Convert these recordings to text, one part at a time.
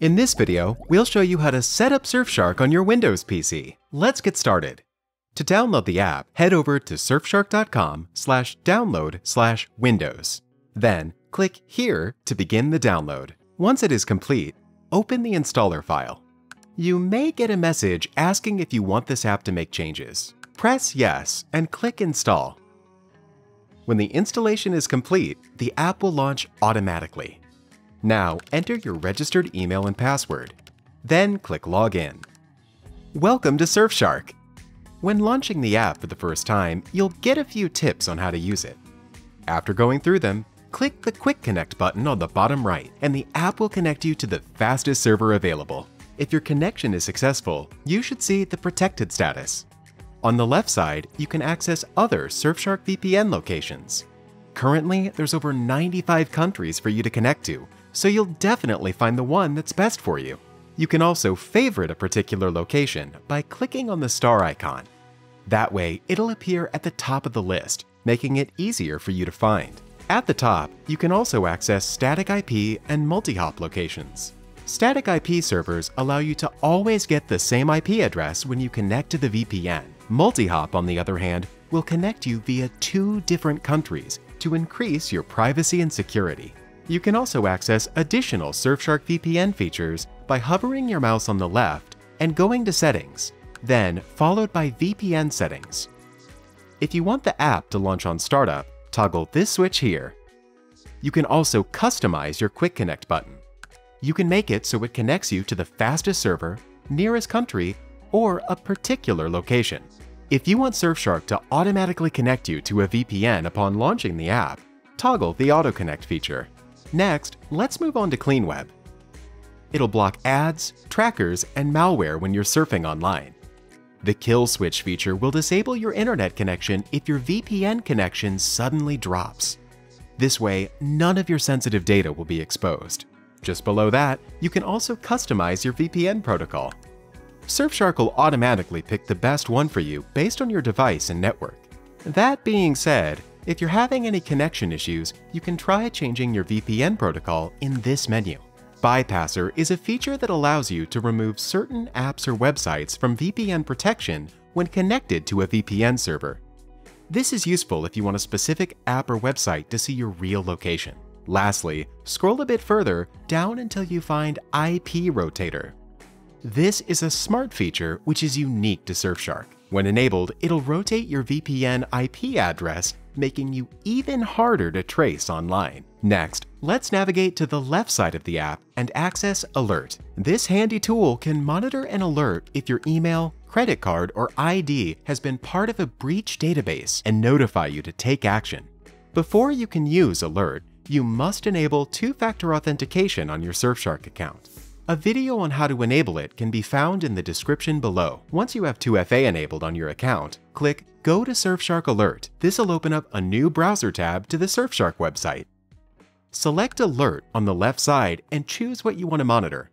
In this video, we'll show you how to set up Surfshark on your Windows PC. Let's get started. To download the app, head over to surfshark.com/download/Windows. Then, click here to begin the download. Once it is complete, open the installer file. You may get a message asking if you want this app to make changes. Press yes and click install. When the installation is complete, the app will launch automatically. Now enter your registered email and password. Then click login. Welcome to Surfshark. When launching the app for the first time, you'll get a few tips on how to use it. After going through them, click the Quick Connect button on the bottom right, and the app will connect you to the fastest server available. If your connection is successful, you should see the protected status. On the left side, you can access other Surfshark VPN locations. Currently, there's over 95 countries for you to connect to, so you'll definitely find the one that's best for you. You can also favorite a particular location by clicking on the star icon. That way, it'll appear at the top of the list, making it easier for you to find. At the top, you can also access static IP and multi-hop locations. Static IP servers allow you to always get the same IP address when you connect to the VPN. Multi-hop, on the other hand, will connect you via two different countries to increase your privacy and security. You can also access additional Surfshark VPN features by hovering your mouse on the left and going to Settings, then followed by VPN Settings. If you want the app to launch on startup, toggle this switch here. You can also customize your Quick Connect button. You can make it so it connects you to the fastest server, nearest country, or a particular location. If you want Surfshark to automatically connect you to a VPN upon launching the app, toggle the Auto Connect feature. Next, let's move on to CleanWeb. It'll block ads, trackers, and malware when you're surfing online. The kill switch feature will disable your internet connection if your VPN connection suddenly drops. This way, none of your sensitive data will be exposed. Just below that, you can also customize your VPN protocol. Surfshark will automatically pick the best one for you based on your device and network. That being said, if you're having any connection issues, you can try changing your VPN protocol in this menu. Bypasser is a feature that allows you to remove certain apps or websites from VPN protection when connected to a VPN server. This is useful if you want a specific app or website to see your real location. Lastly, scroll a bit further down until you find IP Rotator. This is a smart feature which is unique to Surfshark. When enabled, it'll rotate your VPN IP address, making you even harder to trace online. Next, let's navigate to the left side of the app and access Alert. This handy tool can monitor an alert if your email, credit card, or ID has been part of a breach database and notify you to take action. Before you can use Alert, you must enable two-factor authentication on your Surfshark account. A video on how to enable it can be found in the description below. Once you have 2FA enabled on your account, click Go to Surfshark Alert. This will open up a new browser tab to the Surfshark website. Select Alert on the left side and choose what you want to monitor: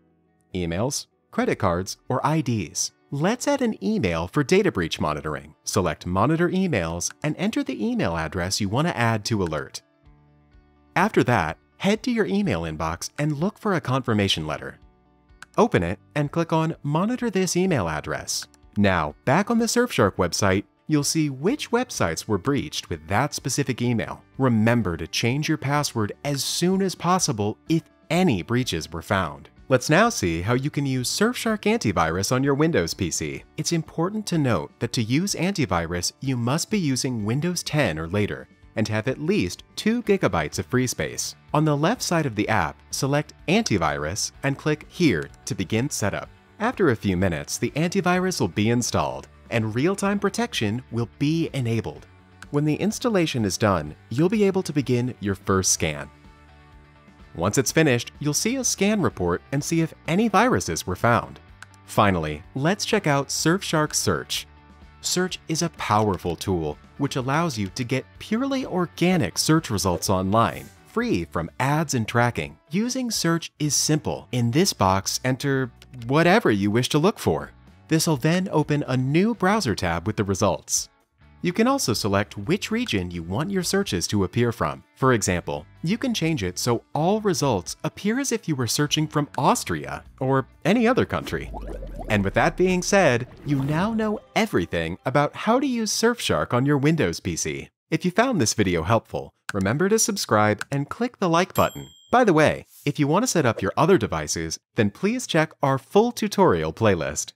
emails, credit cards, or IDs. Let's add an email for data breach monitoring. Select Monitor Emails and enter the email address you want to add to Alert. After that, head to your email inbox and look for a confirmation letter. Open it and click on Monitor this email address. Now, back on the Surfshark website, you'll see which websites were breached with that specific email. Remember to change your password as soon as possible if any breaches were found. Let's now see how you can use Surfshark Antivirus on your Windows PC. It's important to note that to use antivirus, you must be using Windows 10 or later and have at least 2 GB of free space. On the left side of the app, select Antivirus and click here to begin setup. After a few minutes, the antivirus will be installed and real-time protection will be enabled. When the installation is done, you'll be able to begin your first scan. Once it's finished, you'll see a scan report and see if any viruses were found. Finally, let's check out Surfshark Search. Search is a powerful tool which allows you to get purely organic search results online, free from ads and tracking. Using Search is simple. In this box, enter whatever you wish to look for. This will then open a new browser tab with the results. You can also select which region you want your searches to appear from. For example, you can change it so all results appear as if you were searching from Austria or any other country. And with that being said, you now know everything about how to use Surfshark on your Windows PC. If you found this video helpful, remember to subscribe and click the like button. By the way, if you want to set up your other devices, then please check our full tutorial playlist.